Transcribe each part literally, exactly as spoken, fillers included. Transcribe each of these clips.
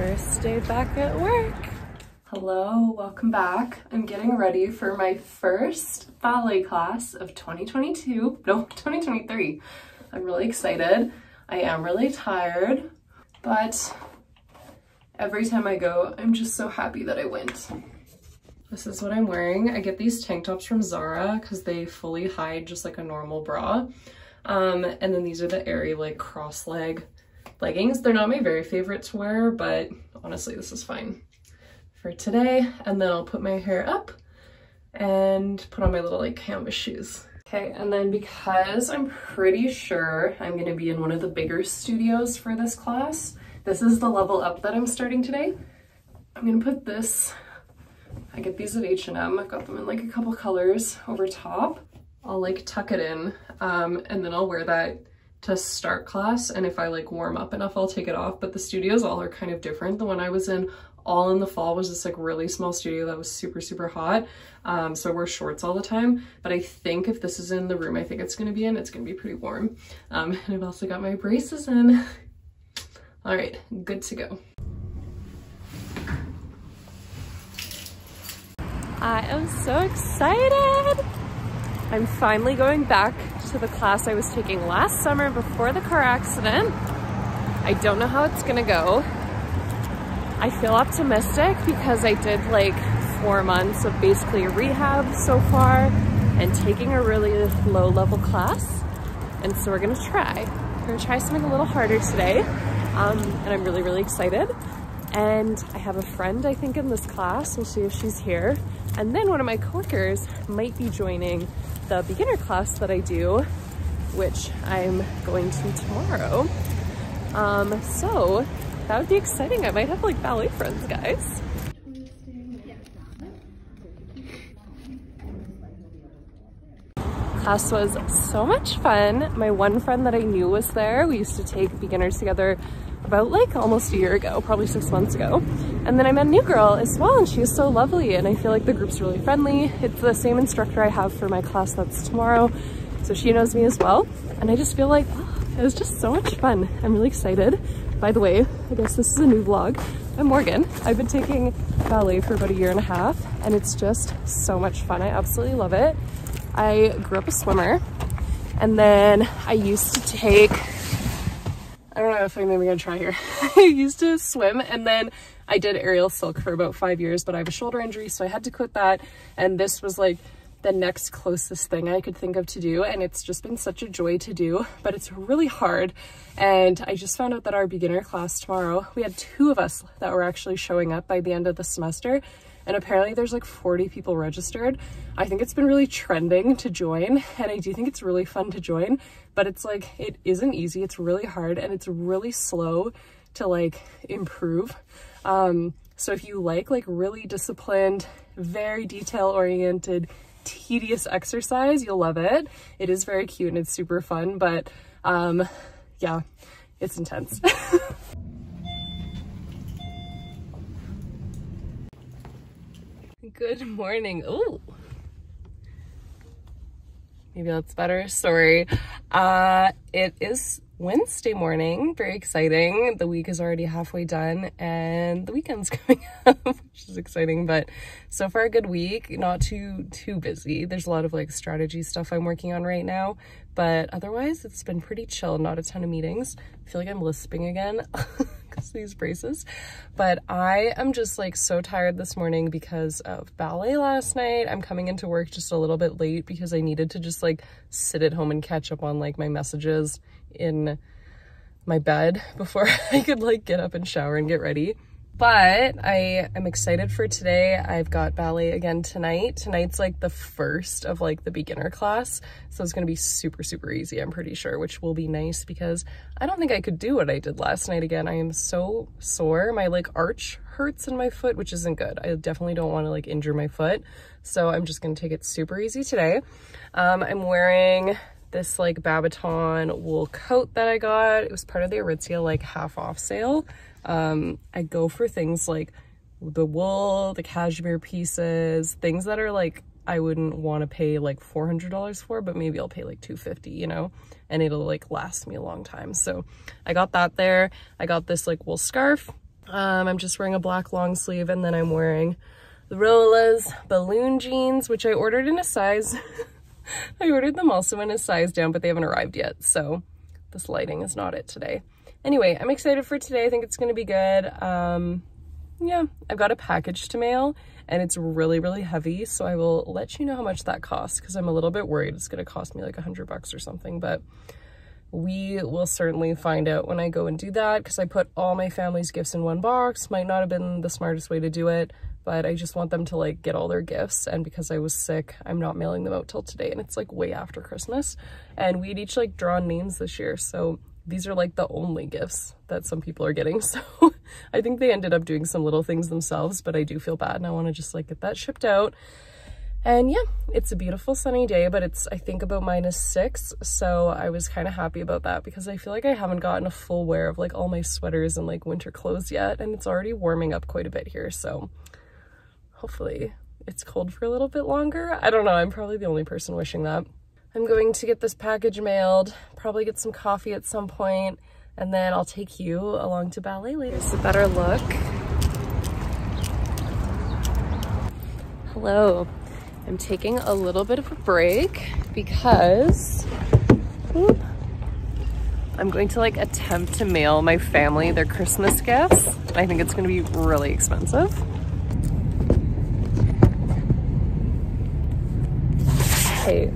first day back at work. Hello, welcome back. I'm getting ready for my first ballet class of twenty twenty-two, no, twenty twenty-three. I'm really excited. I am really tired, but every time I go, I'm just so happy that I went. This is what I'm wearing. I get these tank tops from Zara because they fully hide just like a normal bra. Um, and then these are the airy like cross leg leggings. They're not my very favorite to wear, but honestly, this is fine for today. And then I'll put my hair up and put on my little like canvas shoes. Okay, and then because I'm pretty sure I'm gonna be in one of the bigger studios for this class, this is the level up that I'm starting today. I'm gonna put this, I get these at H and M, I got them in like a couple colors over top. I'll like tuck it in um, and then I'll wear that to start class, and if I like warm up enough, I'll take it off, but the studios all are kind of different. The one I was in all in the fall was this like really small studio that was super, super hot. Um, so I wear shorts all the time, but I think if this is in the room I think it's gonna be in, it's gonna be pretty warm. Um, and I've also got my braces in. All right, good to go. I am so excited. I'm finally going back to the class I was taking last summer before the car accident. I don't know how it's gonna go. I feel optimistic because I did like four months of basically rehab so far and taking a really low level class. And so we're gonna try. We're gonna try something a little harder today. Um, and I'm really, really excited. And I have a friend, I think, in this class. We'll see if she's here. And then one of my coworkers might be joining the beginner class that I do, which I'm going to tomorrow. Um, so that would be exciting. I might have like ballet friends, guys. Class was so much fun. My one friend that I knew was there. We used to take beginners together about like almost a year ago, probably six months ago. And then I met a new girl as well, and she was so lovely, and I feel like the group's really friendly. It's the same instructor I have for my class that's tomorrow, so she knows me as well. And I just feel like, oh, it was just so much fun. I'm really excited. By the way, I guess this is a new vlog. I'm Morgan. I've been taking ballet for about a year and a half, and it's just so much fun. I absolutely love it. I grew up a swimmer, and then I used to take, I don't know if I'm even gonna try here. I used to swim, and then I did aerial silk for about five years, but I have a shoulder injury, so I had to quit that. And this was like the next closest thing I could think of to do. And it's just been such a joy to do, but it's really hard. And I just found out that our beginner class tomorrow, we had two of us that were actually showing up by the end of the semester. And apparently there's like forty people registered. I think it's been really trending to join, and I do think it's really fun to join, but it's like, it isn't easy. It's really hard, and it's really slow to like improve. Um, so if you like like really disciplined, very detail oriented, tedious exercise, you'll love it. It is very cute and it's super fun, but um, yeah, it's intense. Good morning. Oh, maybe that's better. Sorry. Uh, it is Wednesday morning. Very exciting. The week is already halfway done and the weekend's coming up, which is exciting. But so far, a good week. Not too, too busy. There's a lot of like strategy stuff I'm working on right now, but otherwise it's been pretty chill. Not a ton of meetings. I feel like I'm lisping again. These braces, but I am just like so tired this morning because of ballet last night. I'm coming into work just a little bit late because I needed to just like sit at home and catch up on like my messages in my bed before I could like get up and shower and get ready. But I am excited for today. I've got ballet again tonight. Tonight's like the first of like the beginner class. So it's gonna be super, super easy, I'm pretty sure, which will be nice because I don't think I could do what I did last night again. I am so sore. My like arch hurts in my foot, which isn't good. I definitely don't wanna like injure my foot. So I'm just gonna take it super easy today. Um, I'm wearing this like Babaton wool coat that I got. It was part of the Aritzia like half off sale. Um, I go for things like the wool, the cashmere pieces, things that are like, I wouldn't want to pay like four hundred dollars for, but maybe I'll pay like two fifty, you know, and it'll like last me a long time. So I got that there. I got this like wool scarf. Um, I'm just wearing a black long sleeve, and then I'm wearing the Rolla's balloon jeans, which I ordered in a size. I ordered them also in a size down, but they haven't arrived yet, so this lighting is not it today. Anyway, I'm excited for today. I think it's gonna be good. Um, yeah, I've got a package to mail, and it's really, really heavy, so I will let you know how much that costs, because I'm a little bit worried it's gonna cost me like a hundred bucks or something, but we will certainly find out when I go and do that, because I put all my family's gifts in one box. Might not have been the smartest way to do it, but I just want them to like get all their gifts. And because I was sick, I'm not mailing them out till today, and it's like way after Christmas. And we'd each like drawn names this year, so these are like the only gifts that some people are getting. So I think they ended up doing some little things themselves, but I do feel bad, and I want to just like get that shipped out. And yeah, it's a beautiful sunny day, but it's, I think, about minus six. So I was kind of happy about that, because I feel like I haven't gotten a full wear of like all my sweaters and like winter clothes yet. And it's already warming up quite a bit here. So hopefully it's cold for a little bit longer. I don't know. I'm probably the only person wishing that. I'm going to get this package mailed, probably get some coffee at some point, and then I'll take you along to ballet later. Here's a better look. Hello. I'm taking a little bit of a break because whoop, I'm going to like attempt to mail my family their Christmas gifts. I think it's going to be really expensive. Hey,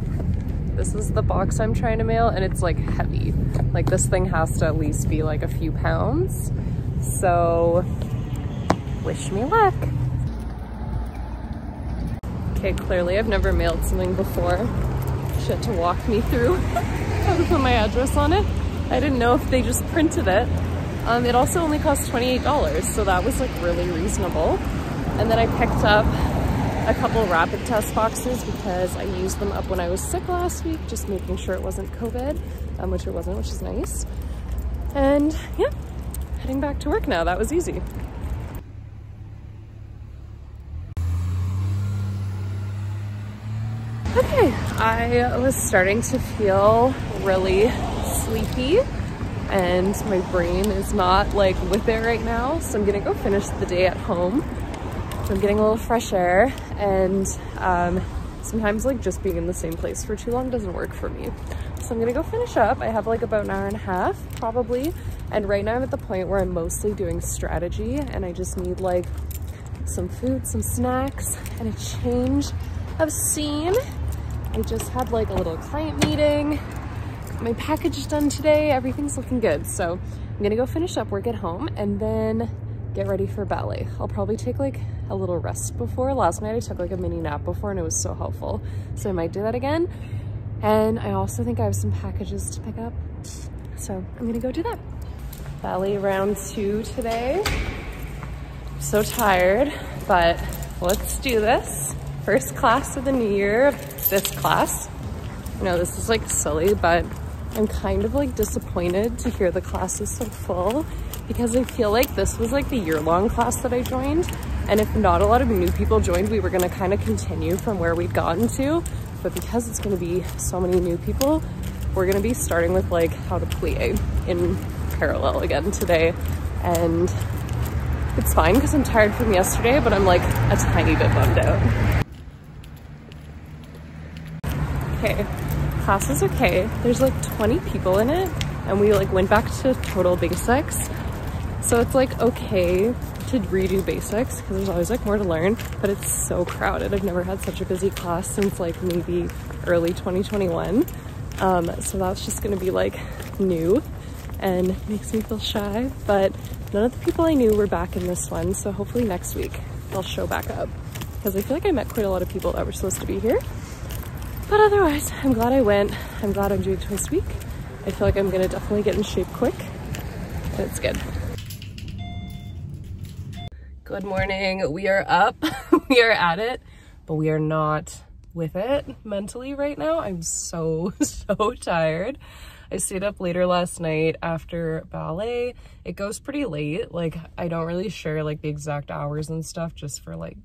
this is the box I'm trying to mail, and it's like heavy. Like this thing has to at least be like a few pounds. So wish me luck. Okay, clearly I've never mailed something before. She had to walk me through how to put my address on it. I didn't know if they just printed it. Um, it also only cost twenty-eight dollars, so that was like really reasonable. And then I picked up a couple rapid test boxes because I used them up when I was sick last week, just making sure it wasn't COVID, um, which it wasn't, which is nice. And yeah, heading back to work now. That was easy. Okay, I was starting to feel really sleepy, and my brain is not like with it right now, so I'm gonna go finish the day at home. I'm getting a little fresh air, and um, sometimes like just being in the same place for too long doesn't work for me. So I'm gonna go finish up. I have like about an hour and a half probably, and right now I'm at the point where I'm mostly doing strategy, and I just need like some food, some snacks, and a change of scene. I just had like a little client meeting, got my package done today, everything's looking good. So I'm gonna go finish up work at home and then get ready for ballet. I'll probably take like a little rest before. Last night I took like a mini nap before, and it was so helpful. So I might do that again. And I also think I have some packages to pick up. So I'm gonna go do that. Ballet round two today. I'm so tired, but let's do this. First class of the new year of this class. I know this is like silly, but I'm kind of like disappointed to hear the class is so full, because I feel like this was like the year-long class that I joined, and if not a lot of new people joined, we were gonna kind of continue from where we'd gotten to, but because it's gonna be so many new people, we're gonna be starting with like how to plie in parallel again today. And it's fine because I'm tired from yesterday, but I'm like a tiny bit bummed out. Okay, class is okay. There's like twenty people in it, and we like went back to total basics. So it's like okay to redo basics because there's always like more to learn, but it's so crowded. I've never had such a busy class since like maybe early twenty twenty-one. Um, so that's just gonna be like new and makes me feel shy, but none of the people I knew were back in this one. So hopefully next week they'll show back up, because I feel like I met quite a lot of people that were supposed to be here. But otherwise, I'm glad I went. I'm glad I'm doing twice a week. I feel like I'm gonna definitely get in shape quick. It's good. Good morning. We are up. We are at it, but we are not with it mentally right now. I'm so, so tired. I stayed up later last night after ballet. It goes pretty late. Like, I don't really share like the exact hours and stuff just for like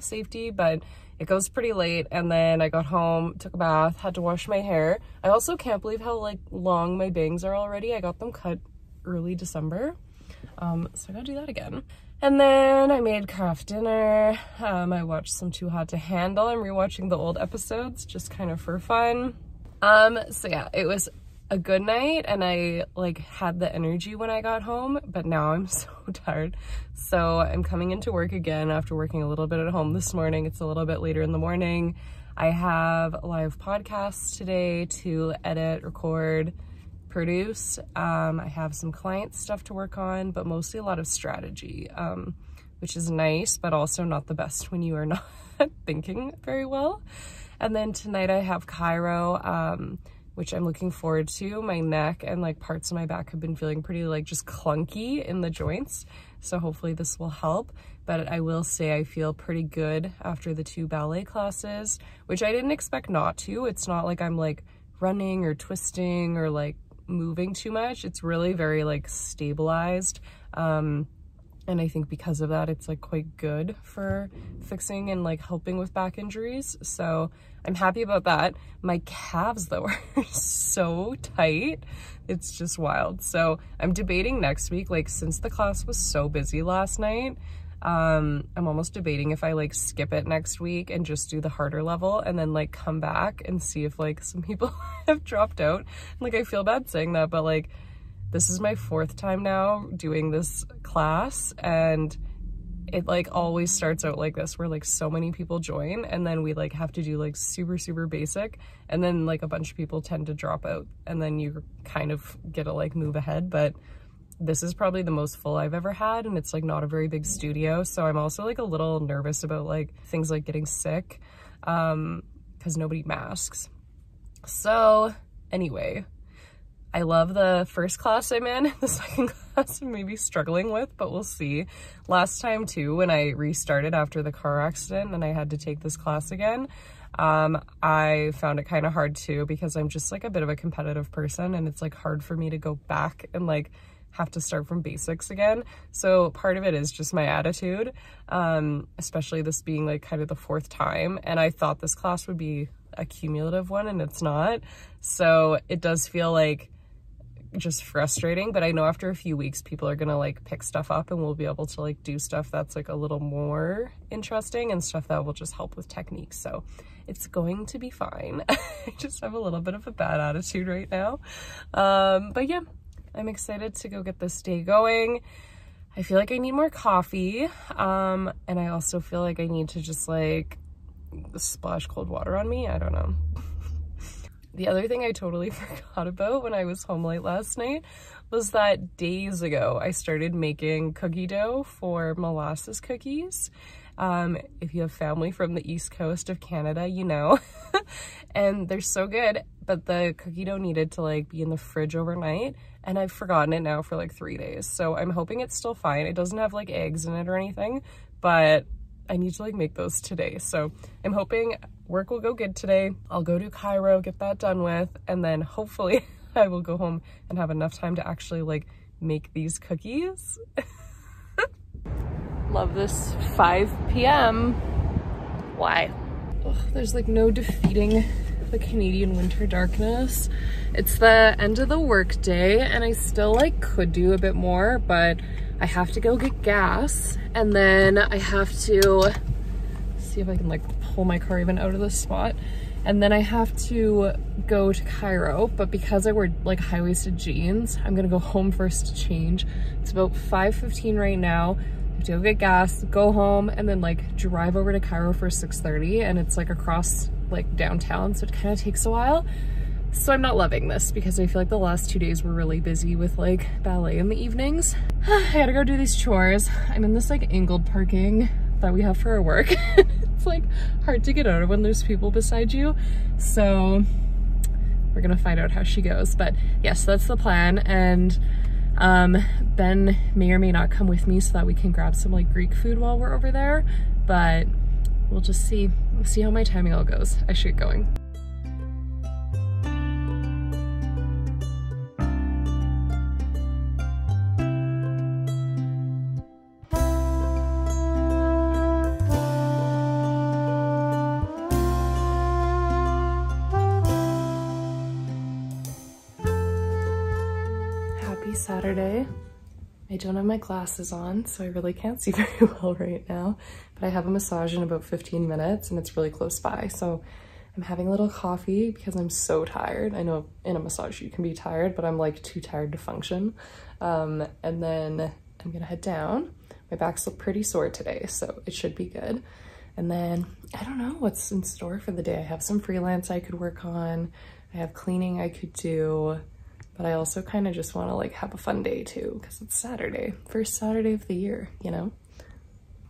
safety, but it goes pretty late. And then I got home, took a bath, had to wash my hair. I also can't believe how like long my bangs are already. I got them cut early December. Um, so I gotta do that again. And then I made craft dinner. Um, I watched some Too Hot to Handle. I'm rewatching the old episodes just kind of for fun. Um, so yeah, it was a good night and I like had the energy when I got home, but now I'm so tired. So I'm coming into work again after working a little bit at home this morning. It's a little bit later in the morning. I have a live podcast today to edit, record, produce. Um, I have some client stuff to work on, but mostly a lot of strategy, um, which is nice, but also not the best when you are not thinking very well. And then tonight I have Cairo, um, which I'm looking forward to. My neck and like parts of my back have been feeling pretty like just clunky in the joints. So hopefully this will help. But I will say I feel pretty good after the two ballet classes, which I didn't expect not to. It's not like I'm like running or twisting or like moving too much. It's really very like stabilized. Um, and I think because of that, it's like quite good for fixing and like helping with back injuries. So I'm happy about that. My calves though are so tight. It's just wild. So I'm debating next week, like since the class was so busy last night, um, I'm almost debating if I like skip it next week and just do the harder level and then like come back and see if like some people have dropped out. Like I feel bad saying that, but like this is my fourth time now doing this class and it like always starts out like this where like so many people join and then we like have to do like super, super basic. And then like a bunch of people tend to drop out and then you kind of get to like move ahead. But this is probably the most full I've ever had. And it's like not a very big studio. So I'm also like a little nervous about like things like getting sick um, because nobody masks. So anyway, I love the first class I'm in. The second class I'm maybe struggling with, but we'll see. Last time too, when I restarted after the car accident and I had to take this class again, um, I found it kind of hard too because I'm just like a bit of a competitive person and it's like hard for me to go back and like have to start from basics again. So part of it is just my attitude, um, especially this being like kind of the fourth time. And I thought this class would be a cumulative one and it's not. So it does feel like just frustrating, but I know after a few weeks people are gonna like pick stuff up and we'll be able to like do stuff that's like a little more interesting and stuff that will just help with technique, so it's going to be fine. I just have a little bit of a bad attitude right now, um but yeah, I'm excited to go get this day going. I feel like I need more coffee, um and I also feel like I need to just like splash cold water on me. I don't know. The other thing I totally forgot about when I was home late last night was that days ago I started making cookie dough for molasses cookies. Um, if you have family from the east coast of Canada, you know. And they're so good, but the cookie dough needed to like be in the fridge overnight and I've forgotten it now for like three days. So I'm hoping it's still fine. It doesn't have like eggs in it or anything, but I need to like make those today. So I'm hoping work will go good today. I'll go to Cairo, get that done with, and then hopefully I will go home and have enough time to actually like make these cookies. Love this five p m Why? Ugh, there's like no defeating the Canadian winter darkness. It's the end of the work day and I still like could do a bit more, but I have to go get gas and then I have to see if I can like pull my car even out of this spot. And then I have to go to Cairo, but because I wear like high-waisted jeans, I'm gonna go home first to change. It's about five fifteen right now. I have to go get gas, go home, and then like drive over to Cairo for six thirty, and it's like across like downtown, so it kind of takes a while. So I'm not loving this because I feel like the last two days were really busy with like ballet in the evenings. I gotta go do these chores. I'm in this like angled parking that we have for our work. It's like hard to get out of when there's people beside you. So we're gonna find out how she goes. But yes, that's the plan. And um, Ben may or may not come with me so that we can grab some like Greek food while we're over there. But we'll just see, we'll see how my timing all goes. I should get going. Saturday. I don't have my glasses on, so I really can't see very well right now, but I have a massage in about fifteen minutes and it's really close by. So I'm having a little coffee because I'm so tired. I know in a massage you can be tired, but I'm like too tired to function. Um, and then I'm gonna head down. My back's pretty sore today, so it should be good. And then I don't know what's in store for the day. I have some freelance I could work on. I have cleaning I could do. But I also kind of just want to like have a fun day too, because it's Saturday, first Saturday of the year, you know?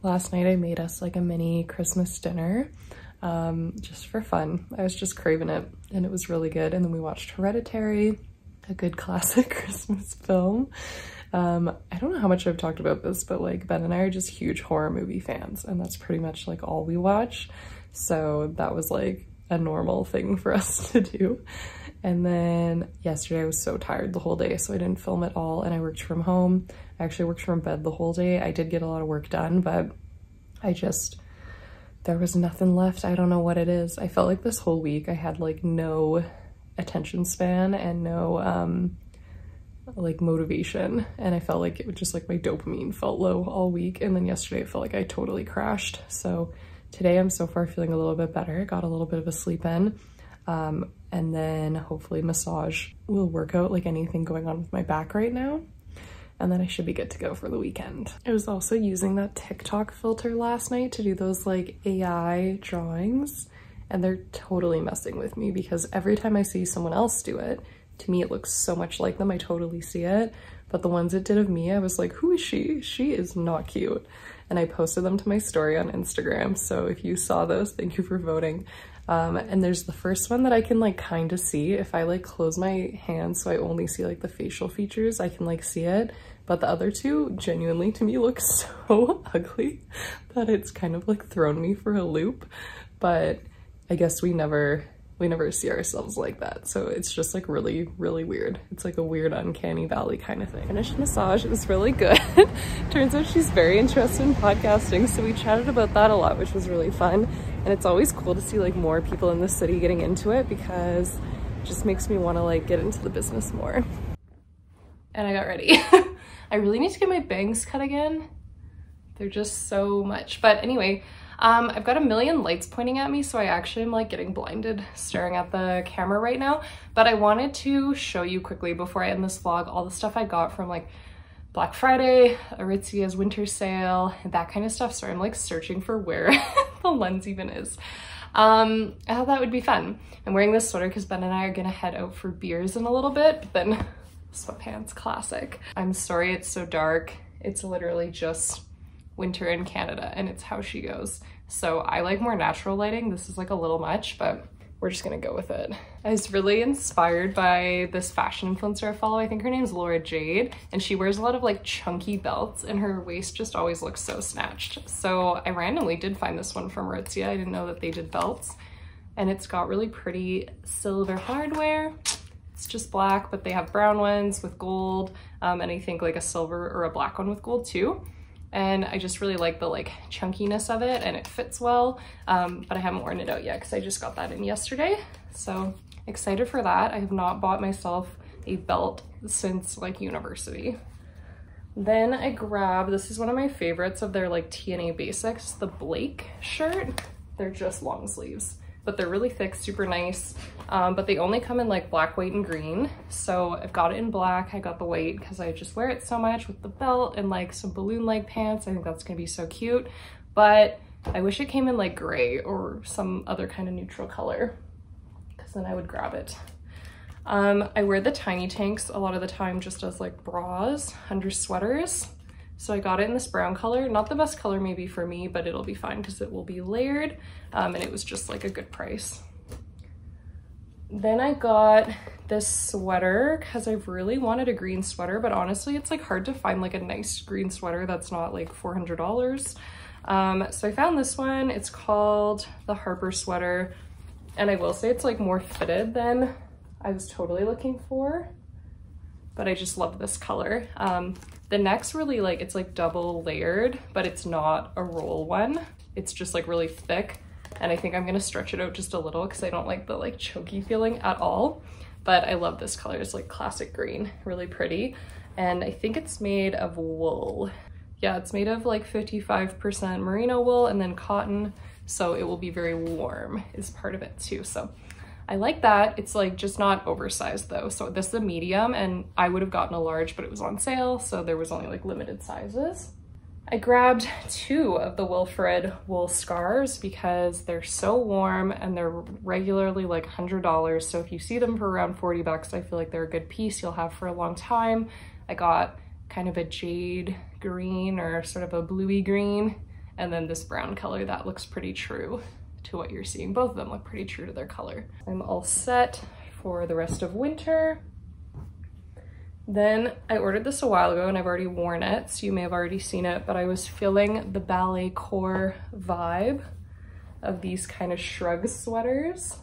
Last night I made us like a mini Christmas dinner um, just for fun. I was just craving it and it was really good. And then we watched Hereditary, a good classic Christmas film. Um, I don't know how much I've talked about this, but like Ben and I are just huge horror movie fans and that's pretty much like all we watch. So that was like a normal thing for us to do. And then yesterday I was so tired the whole day, so I didn't film at all and I worked from home. I actually worked from bed the whole day. I did get a lot of work done, but I just, there was nothing left. I don't know what it is. I felt like this whole week I had like no attention span and no um, like motivation. And I felt like it was just like my dopamine felt low all week. And then yesterday it felt like I totally crashed. So today I'm so far feeling a little bit better. Got a little bit of a sleep in. Um, and then hopefully massage will work out like anything going on with my back right now. And then I should be good to go for the weekend. I was also using that TikTok filter last night to do those like A I drawings and they're totally messing with me because every time I see someone else do it, to me it looks so much like them, I totally see it. But the ones it did of me, I was like, who is she? She is not cute. And I posted them to my story on Instagram. So if you saw those, thank you for voting. Um, and there's the first one that I can like kind of see. If I like close my hands so I only see like the facial features, I can like see it. But the other two genuinely to me look so ugly that it's kind of like thrown me for a loop. But I guess we never, we never see ourselves like that. So it's just like really, really weird. It's like a weird uncanny valley kind of thing. Finished massage, it was really good. Turns out she's very interested in podcasting. So we chatted about that a lot, which was really fun. And it's always cool to see like more people in the city getting into it because it just makes me want to like get into the business more. And I got ready. I really need to get my bangs cut again. They're just so much. But anyway, um, I've got a million lights pointing at me. So I actually am like getting blinded staring at the camera right now. But I wanted to show you quickly before I end this vlog, all the stuff I got from like Black Friday, Aritzia's winter sale, that kind of stuff. So I'm like searching for where the lens even is. Um, I thought that would be fun. I'm wearing this sweater because Ben and I are gonna head out for beers in a little bit, but then sweatpants, classic. I'm sorry it's so dark. It's literally just winter in Canada and it's how she goes. So I like more natural lighting. This is like a little much, but we're just gonna go with it. I was really inspired by this fashion influencer I follow. I think her name's Laura Jade, and she wears a lot of like chunky belts and her waist just always looks so snatched. So I randomly did find this one from Aritzia. I didn't know that they did belts. And it's got really pretty silver hardware. It's just black, but they have brown ones with gold. Um, and I think like a silver or a black one with gold too. And I just really like the like chunkiness of it and it fits well, um, but I haven't worn it out yet because I just got that in yesterday. So excited for that. I have not bought myself a belt since like university. Then I grabbed, this is one of my favorites of their like T N A basics, the Blake shirt. They're just long sleeves, but they're really thick, super nice. Um, but they only come in like black, white, and green. So I've got it in black. I got the white because I just wear it so much with the belt and like some balloon-like pants. I think that's gonna be so cute. But I wish it came in like gray or some other kind of neutral color because then I would grab it. Um, I wear the tiny tanks a lot of the time just as like bras under sweaters. So I got it in this brown color, not the best color maybe for me, but it'll be fine because it will be layered. Um, and it was just like a good price. Then I got this sweater because I've really wanted a green sweater, but honestly, it's like hard to find like a nice green sweater that's not like four hundred dollars. Um, so I found this one, it's called the Harper sweater. And I will say it's like more fitted than I was totally looking for, but I just love this color. Um, The neck's really like, it's like double layered, but it's not a roll one. It's just like really thick. And I think I'm gonna stretch it out just a little because I don't like the like chokey feeling at all. But I love this color, it's like classic green, really pretty. and I think it's made of wool. Yeah, it's made of like fifty-five percent merino wool and then cotton, so it will be very warm is part of it too. So I like that. It's like just not oversized though. So this is a medium, and I would have gotten a large, but it was on sale, so there was only like limited sizes. I grabbed two of the Wilfred wool scarves because they're so warm and they're regularly like one hundred dollars. So if you see them for around forty bucks, I feel like they're a good piece you'll have for a long time. I got kind of a jade green or sort of a bluey green, and then this brown color that looks pretty true to what you're seeing. Both of them look pretty true to their color. I'm all set for the rest of winter. Then I ordered this a while ago and I've already worn it, so you may have already seen it, but I was feeling the ballet corps vibe of these kind of shrug sweaters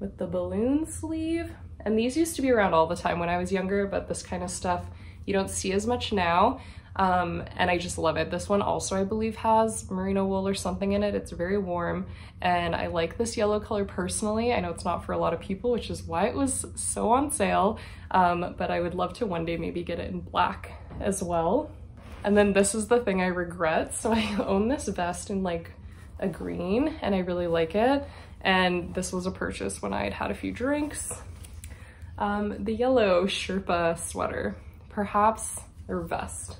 with the balloon sleeve. And these used to be around all the time when I was younger, but this kind of stuff you don't see as much now. Um, and I just love it. This one also I believe has merino wool or something in it. It's very warm, and I like this yellow color personally. I know it's not for a lot of people, which is why it was so on sale, um, but I would love to one day maybe get it in black as well. And then this is the thing I regret. So I own this vest in like a green, and I really like it, and this was a purchase when I had had a few drinks. Um, the yellow Sherpa sweater, perhaps, or vest.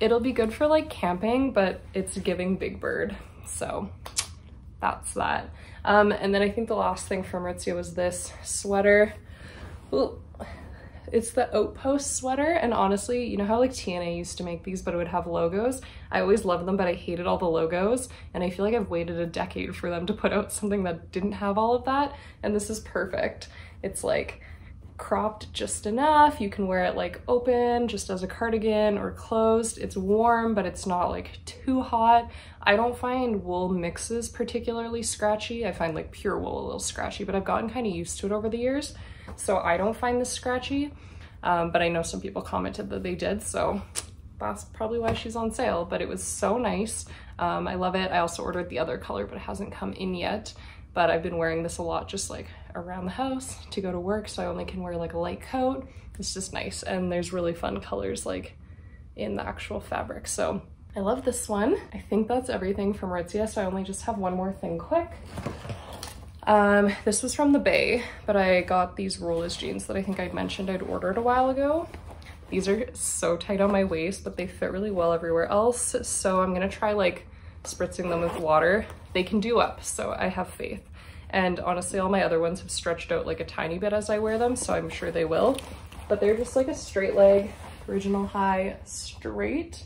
It'll be good for like camping, but it's giving Big Bird, so that's that. Um, and then I think the last thing from Aritzia was this sweater. Ooh, it's the Outpost sweater, and honestly, you know how like T N A used to make these, but it would have logos? I always loved them, but I hated all the logos, and I feel like I've waited a decade for them to put out something that didn't have all of that, and this is perfect. It's like cropped just enough. You can wear it like open just as a cardigan or closed. It's warm, but it's not like too hot. I don't find wool mixes particularly scratchy. I find like pure wool a little scratchy, but I've gotten kind of used to it over the years, so I don't find this scratchy, um, but I know some people commented that they did, so that's probably why she's on sale. But it was so nice. um, I love it. I also ordered the other color, but it hasn't come in yet, but I've been wearing this a lot just like around the house to go to work, so I only can wear like a light coat. It's just nice, and there's really fun colors like in the actual fabric, so I love this one. I think that's everything from Aritzia, so I only just have one more thing quick. Um, this was from The Bay, but I got these Rolla's jeans that I think I mentioned I'd ordered a while ago. These are so tight on my waist, but they fit really well everywhere else, so I'm gonna try like spritzing them with water. They can do up, so I have faith. And honestly, all my other ones have stretched out like a tiny bit as I wear them, so I'm sure they will. But they're just like a straight leg, original high straight,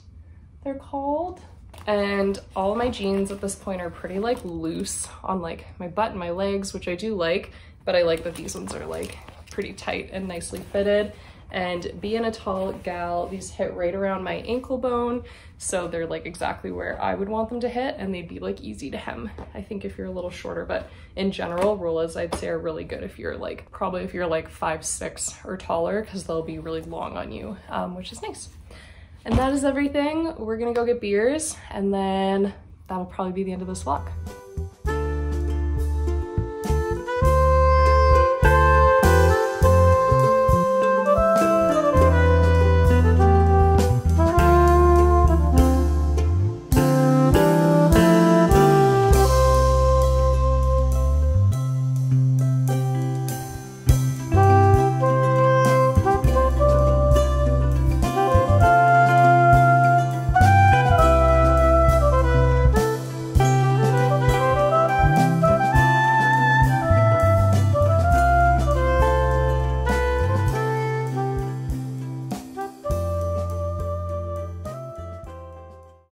they're called. And all my jeans at this point are pretty like loose on like my butt and my legs, which I do like, but I like that these ones are like pretty tight and nicely fitted. And being a tall gal, these hit right around my ankle bone, so they're like exactly where I would want them to hit, and they'd be like easy to hem, I think, if you're a little shorter. But in general, Rolla's I'd say are really good if you're like, probably if you're like five six or taller, because they'll be really long on you, um, which is nice. And that is everything. We're gonna go get beers, and then that'll probably be the end of this vlog.